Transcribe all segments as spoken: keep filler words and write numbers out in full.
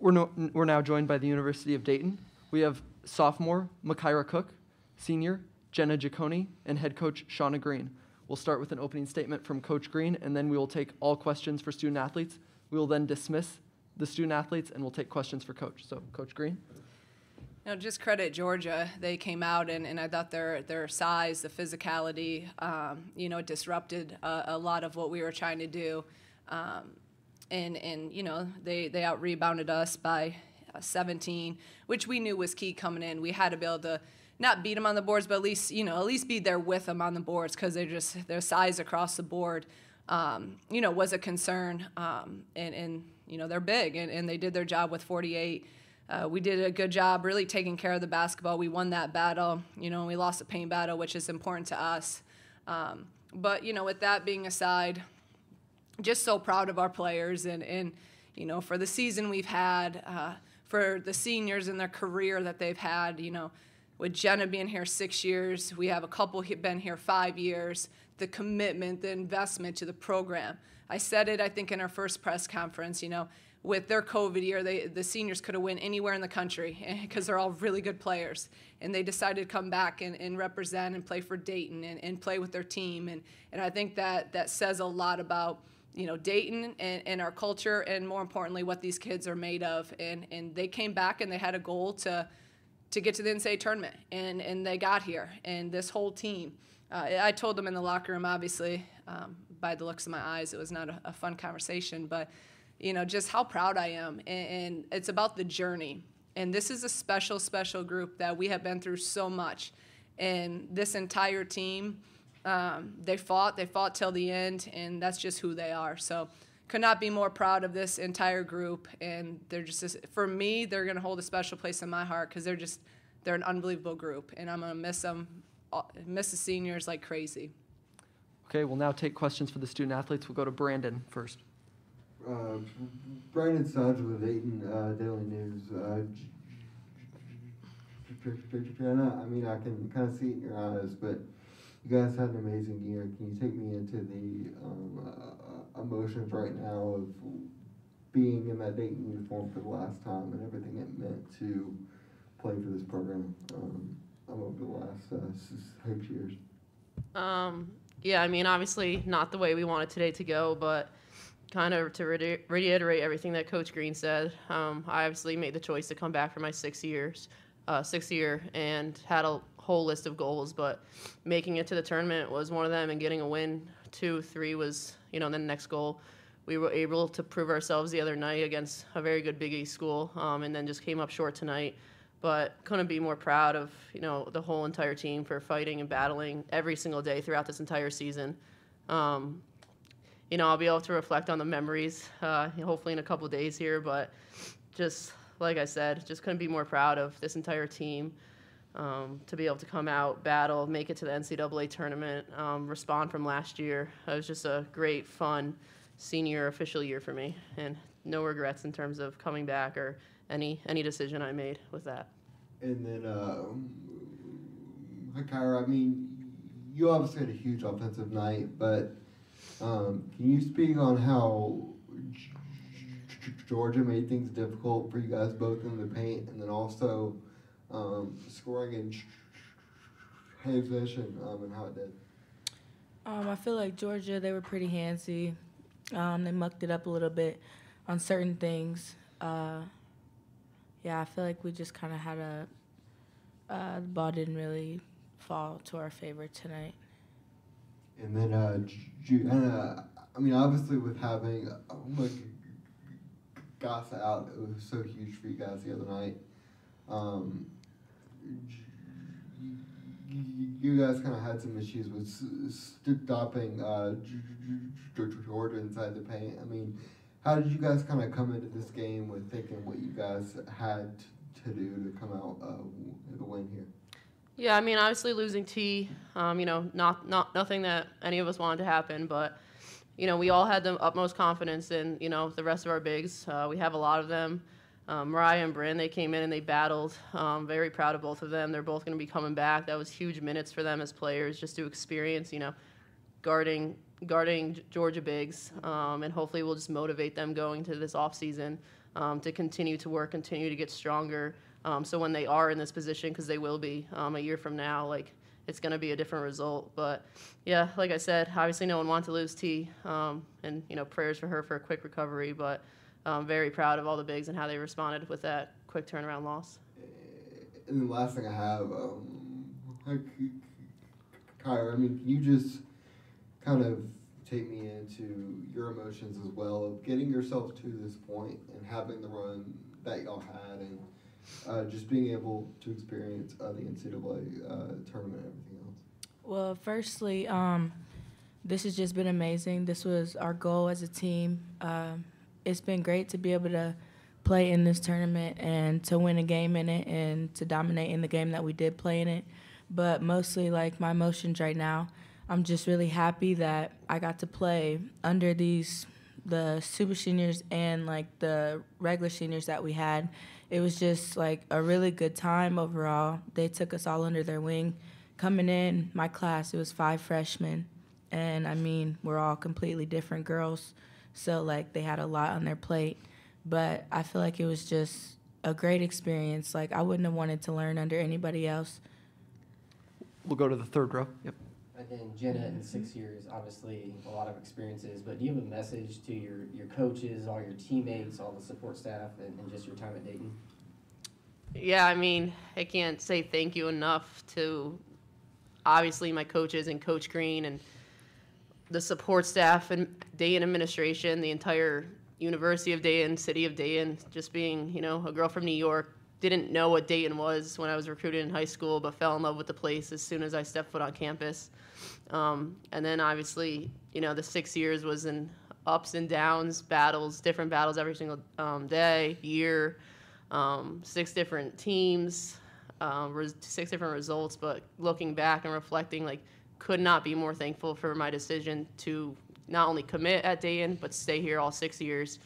We're, no, we're now joined by the University of Dayton. We have sophomore Makaira Cook, senior Jenna Jaconi, and head coach Shauna Green. We'll start with an opening statement from Coach Green, and then we will take all questions for student athletes. We will then dismiss the student athletes, and we'll take questions for Coach. So, Coach Green. You know, just credit Georgia. They came out, and, and I thought their their size, the physicality, um, you know, disrupted a, a lot of what we were trying to do. Um, And, and you know, they, they out-rebounded us by seventeen, which we knew was key coming in. We had to be able to not beat them on the boards, but at least, you know, at least be there with them on the boards, because they're just, their size across the board, um, you know, was a concern. Um, and, and, you know, they're big, and, and they did their job with forty-eight. Uh, we did a good job really taking care of the basketball. We won that battle, you know, and we lost the paint battle, which is important to us. Um, but, you know, with that being aside, just so proud of our players, and, and you know, for the season we've had, uh, for the seniors and their career that they've had. You know, with Jenna being here six years, we have a couple been here five years, the commitment, the investment to the program. I said it, I think, in our first press conference, you know, with their COVID year, they, the seniors could have went anywhere in the country, because they're all really good players. And they decided to come back and, and represent and play for Dayton and, and play with their team. And, and I think that, that says a lot about, you know, Dayton and, and our culture, and more importantly, what these kids are made of. And, and they came back, and they had a goal to to get to the N C double A tournament, and, and they got here. And this whole team, uh, I told them in the locker room, obviously, um, by the looks of my eyes, it was not a, a fun conversation, but, you know, just how proud I am. And, and it's about the journey. And this is a special, special group that we have been through so much. And this entire team, Um, they fought, they fought till the end, and that's just who they are. So could not be more proud of this entire group, and they're just, this, for me, they're going to hold a special place in my heart, because they're just, they're an unbelievable group, and I'm going to miss them, miss the seniors like crazy. Okay, we'll now take questions for the student athletes. We'll go to Brandon first. Uh, Brandon Sodge with Dayton uh, Daily News. Uh, I mean, I can kind of see it in your eyes, but you guys had an amazing year. Can you take me into the um, uh, emotions right now of being in that Dayton uniform for the last time and everything it meant to play for this program um, over the last uh, six years? Um, yeah, I mean, obviously not the way we wanted today to go, but kind of to re reiterate everything that Coach Green said, um, I obviously made the choice to come back for my six years, uh, sixth year, and had a whole list of goals, but making it to the tournament was one of them, and getting a win, two, three was, you know, the next goal. We were able to prove ourselves the other night against a very good Big East school, um, and then just came up short tonight, but couldn't be more proud of, you know, the whole entire team for fighting and battling every single day throughout this entire season. Um, you know, I'll be able to reflect on the memories, uh, hopefully in a couple days here, but just, like I said, just couldn't be more proud of this entire team. Um, to be able to come out, battle, make it to the N C double A tournament, um, respond from last year. It was just a great, fun senior official year for me, and no regrets in terms of coming back or any any decision I made with that. And then, uh, Kyra, I mean, you obviously had a huge offensive night, but um, can you speak on how Georgia made things difficult for you guys both in the paint, and then also Um, scoring in transition um, and how it did? Um, I feel like Georgia, they were pretty handsy. Um, they mucked it up a little bit on certain things. Uh, yeah, I feel like we just kind of had a uh, – the ball didn't really fall to our favor tonight. And then, uh, and, uh, I mean, obviously with having like, Gassa out, it was so huge for you guys the other night. Um, you guys kind of had some issues with stopping uh, Georgia inside the paint. I mean, how did you guys kind of come into this game with thinking what you guys had to do to come out uh, with a win here? Yeah, I mean, obviously losing T, um, you know, not not nothing that any of us wanted to happen, but you know, we all had the utmost confidence in, you know, the rest of our bigs. Uh, we have a lot of them. Um, Mariah and Brynn, they came in and they battled. Um, very proud of both of them. They're both going to be coming back. That was huge minutes for them as players, just to experience, you know, guarding guarding Georgia bigs. Um, and hopefully we'll just motivate them going to this off season um, to continue to work, continue to get stronger. Um, so when they are in this position, because they will be um, a year from now, like it's going to be a different result. But yeah, like I said, obviously no one wanted to lose T, um, and you know, prayers for her for a quick recovery. But I'm very proud of all the bigs and how they responded with that quick turnaround loss. And the last thing I have, um, Kyra, I mean, you just kind of take me into your emotions as well of getting yourself to this point and having the run that y'all had, and uh, just being able to experience uh, the N C double A uh, tournament and everything else. Well, firstly, um, this has just been amazing. This was our goal as a team. Um, it's been great to be able to play in this tournament and to win a game in it and to dominate in the game that we did play in it. But mostly, like, my emotions right now, I'm just really happy that I got to play under these, the super seniors and, like, the regular seniors that we had. It was just, like, a really good time overall. They took us all under their wing. Coming in my class, it was five freshmen. And, I mean, we're all completely different girls. So, like, they had a lot on their plate. But I feel like it was just a great experience. Like, I wouldn't have wanted to learn under anybody else. We'll go to the third row. Yep. And then Jenna, in six years, obviously a lot of experiences, but do you have a message to your, your coaches, all your teammates, all the support staff, and, and just your time at Dayton? Yeah, I mean, I can't say thank you enough to obviously my coaches and Coach Green and the support staff and Dayton administration, the entire University of Dayton, City of Dayton. Just being, you know, a girl from New York, didn't know what Dayton was when I was recruited in high school, but fell in love with the place as soon as I stepped foot on campus. Um, and then obviously, you know, the six years was in ups and downs, battles, different battles every single um, day, year, um, six different teams, um, res six different results. But looking back and reflecting, like, could not be more thankful for my decision to not only commit at Dayton, but stay here all six years.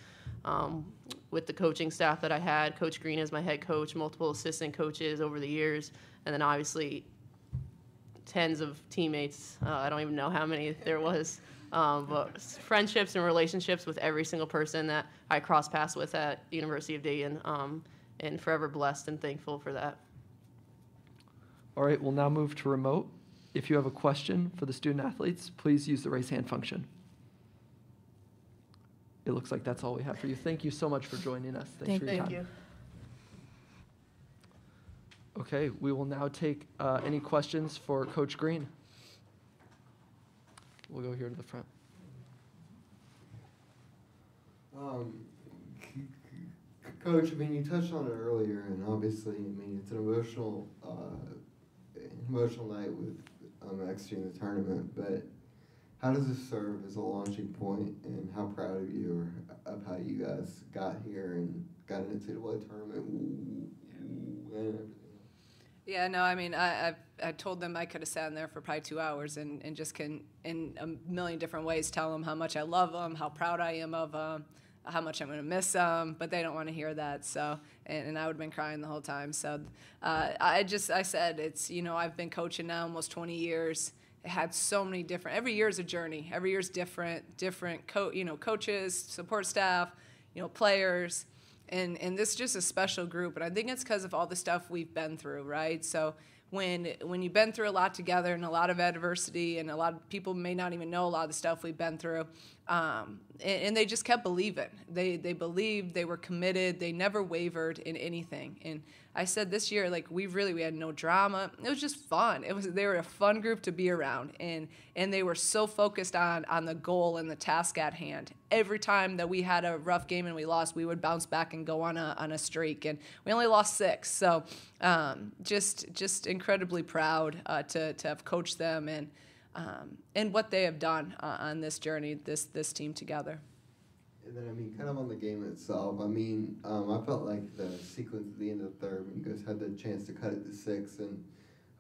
Um, with the coaching staff that I had, Coach Green as my head coach, multiple assistant coaches over the years, and then obviously tens of teammates. Uh, I don't even know how many there was, um, but friendships and relationships with every single person that I crossed paths with at the University of Dayton, um, and forever blessed and thankful for that. All right, we'll now move to remote. If you have a question for the student athletes, please use the raise hand function. It looks like that's all we have for you. Thank you so much for joining us. Thanks thank, for your thank time. Thank you. Okay, we will now take uh, any questions for Coach Green. We'll go here to the front. Um, Coach, I mean, you touched on it earlier, and obviously, I mean, it's an emotional, uh, emotional night with um, exiting the tournament, but how does this serve as a launching point, and how proud of you are of how you guys got here and got an N C double A tournament? Yeah, no, I mean, I, I I told them I could have sat in there for probably two hours and, and just can, in a million different ways, tell them how much I love them, how proud I am of them, how much I'm going to miss them, but they don't want to hear that. So, and, and I would have been crying the whole time. So uh, I just, I said, it's, you know, I've been coaching now almost twenty years. It had so many different, every year's a journey. Every year's different, different co you know, coaches, support staff, you know, players. And, and this is just a special group. And I think it's because of all the stuff we've been through, right? So when, when you've been through a lot together and a lot of adversity, and a lot of people may not even know a lot of the stuff we've been through, um, and, and they just kept believing. They, they believed, they were committed, they never wavered in anything. And I said this year, like, we really, we had no drama. It was just fun. It was, they were a fun group to be around, and and they were so focused on on the goal and the task at hand. Every time that we had a rough game and we lost, we would bounce back and go on a on a streak, and we only lost six. So um, just just incredibly proud uh, to to have coached them and um, and what they have done uh, on this journey, this this team together. And then, I mean, kind of on the game itself, I mean, um, I felt like the sequence at the end of the third, when you guys had the chance to cut it to six, and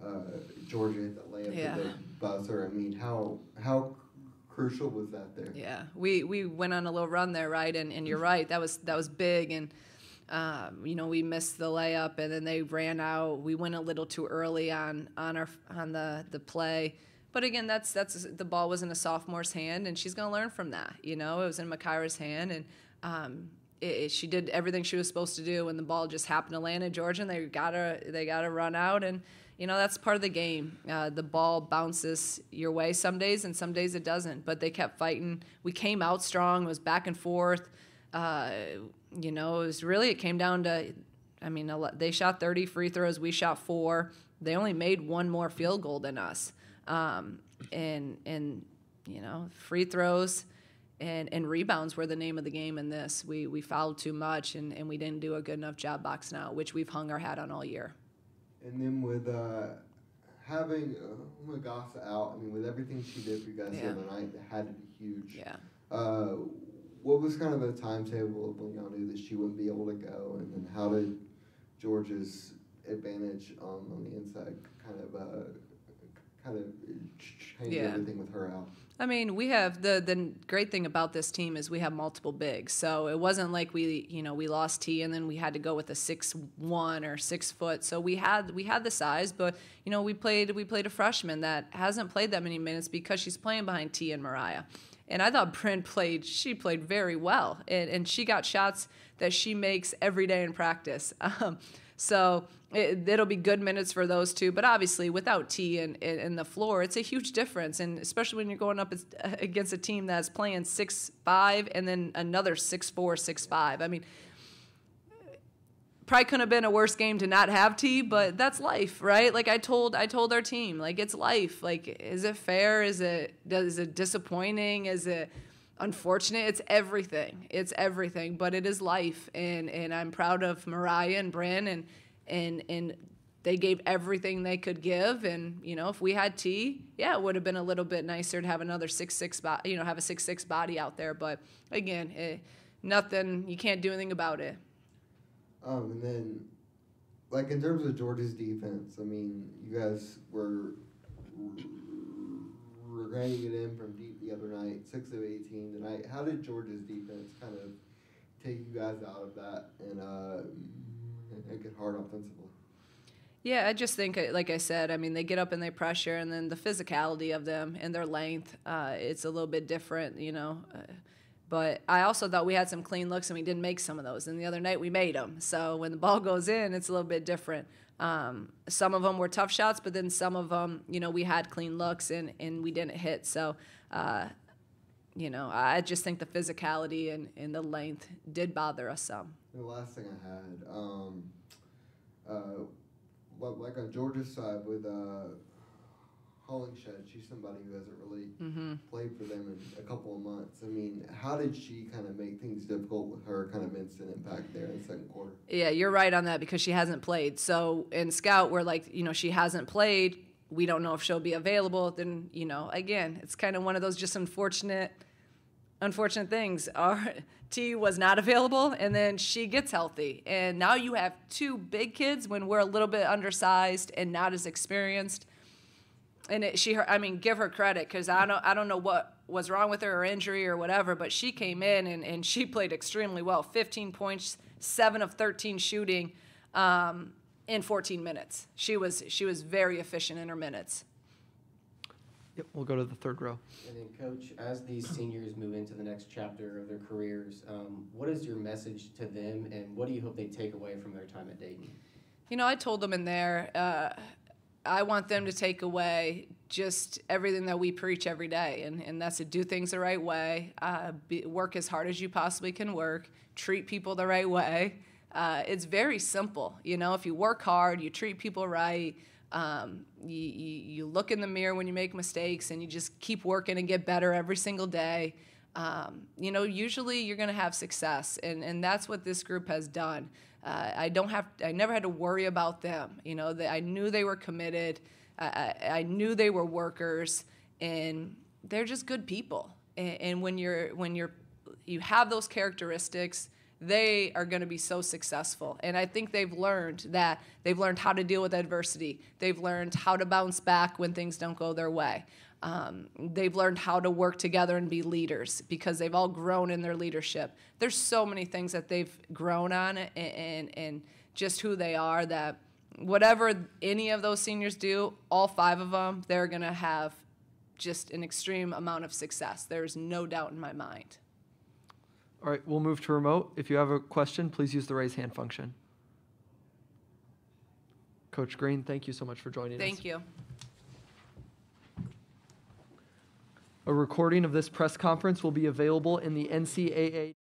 uh, Georgia hit the layup yeah. with the buzzer. I mean, how how crucial was that there? Yeah, we we went on a little run there, right? And and you're right, that was that was big. And um, you know, we missed the layup, and then they ran out. We went a little too early on on our on the the play. But again, that's that's the ball was in a sophomore's hand, and she's going to learn from that. You know, it was in Makaira's hand, and um, it, it, she did everything she was supposed to do, and the ball just happened to land in Georgia, and they gotta they gotta run out, and you know that's part of the game. Uh, the ball bounces your way some days, and some days it doesn't. But they kept fighting. We came out strong. It was back and forth. Uh, you know, it was really it came down to. I mean, they shot thirty free throws. We shot four. They only made one more field goal than us. Um, and and you know, free throws. And, and rebounds were the name of the game in this. We we fouled too much, and, and we didn't do a good enough job boxing out, which we've hung our hat on all year. And then with uh, having uh, Gassa out, I mean, with everything she did for you guys yeah. the other night, had to be huge. Yeah. Uh, what was kind of the timetable of when y'all knew that she wouldn't be able to go, and then how did Georgia's advantage um, on the inside kind of uh, kind of change yeah. everything with her out? I mean, we have the the great thing about this team is we have multiple bigs. So it wasn't like we, you know, we lost T and then we had to go with a six one or six foot. So we had we had the size, but you know, we played we played a freshman that hasn't played that many minutes because she's playing behind T and Mariah. And I thought Brynn played she played very well, and and she got shots that she makes every day in practice. Um, so it, it'll be good minutes for those two, but obviously without T and, and, and the floor, it's a huge difference, and especially when you're going up against a team that's playing six five and then another six four, six five. I mean, probably couldn't have been a worse game to not have T, but that's life, right? Like I told, I told our team, like it's life. Like, is it fair? Is it is it disappointing? Is it unfortunate? It's everything. It's everything, but it is life, and and I'm proud of Mariah and Brynn, and and and they gave everything they could give, and you know if we had T, yeah, it would have been a little bit nicer to have another six six body, you know, have a six six body out there. But again, it, nothing you can't do anything about it. Um, and then, like in terms of Georgia's defense, I mean, you guys were. We're getting it in from deep the other night, six of eighteen tonight. How did Georgia's defense kind of take you guys out of that and uh, make it hard offensively? Yeah, I just think, like I said, I mean, they get up and they pressure, and then the physicality of them and their length, uh, it's a little bit different, you know. Uh, but I also thought we had some clean looks, and we didn't make some of those. And the other night we made them. So when the ball goes in, it's a little bit different. Um, some of them were tough shots, but then some of them, you know, we had clean looks and, and we didn't hit. So, uh, you know, I just think the physicality and, and the length did bother us some. The last thing I had, um, uh, like on Georgia's side with uh, Hollingshead, she's somebody who hasn't really mm-hmm. played for them in a couple of months. I mean, how did she kind of make things difficult with her kind of instant impact there in the second quarter? Yeah, you're right on that because she hasn't played. So in Scout, we're like, you know, she hasn't played. We don't know if she'll be available. Then, you know, again, it's kind of one of those just unfortunate unfortunate things. R T was not available, and then she gets healthy. And now you have two big kids when we're a little bit undersized and not as experienced. And it, she, her, I mean, give her credit because I don't, I don't know what was wrong with her or injury or whatever, but she came in and, and she played extremely well. fifteen points, seven of thirteen shooting, um, in fourteen minutes. She was she was very efficient in her minutes. Yep, we'll go to the third row. And then, Coach, as these seniors move into the next chapter of their careers, um, what is your message to them, and what do you hope they take away from their time at Dayton? You know, I told them in there. Uh, I want them to take away just everything that we preach every day, and, and that's to do things the right way, uh, be, work as hard as you possibly can work, treat people the right way. Uh, it's very simple. You know, if you work hard, you treat people right, um, you, you, you look in the mirror when you make mistakes, and you just keep working and get better every single day. Um, you know, usually you're going to have success, and, and that's what this group has done. Uh, I don't have. I never had to worry about them. You know, the, I knew they were committed. I, I, I knew they were workers, and they're just good people. And, and when you're when you're you have those characteristics, they are going to be so successful. And I think they've learned that. They've learned how to deal with adversity. They've learned how to bounce back when things don't go their way. Um, they've learned how to work together and be leaders because they've all grown in their leadership. There's so many things that they've grown on and, and, and just who they are that whatever any of those seniors do, all five of them, they're going to have just an extreme amount of success. There's no doubt in my mind. All right, we'll move to remote. If you have a question, please use the raise hand function. Coach Green, thank you so much for joining thank us. Thank you. A recording of this press conference will be available in the N C double A